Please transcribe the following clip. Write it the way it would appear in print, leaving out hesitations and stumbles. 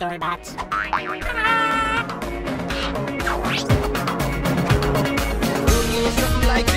Storybots. Ta-da!